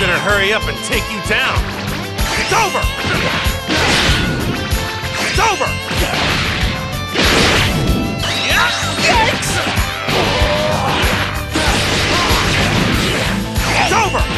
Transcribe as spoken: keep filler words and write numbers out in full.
gonna hurry up and take you down. It's over! It's over! Yikes! It's over!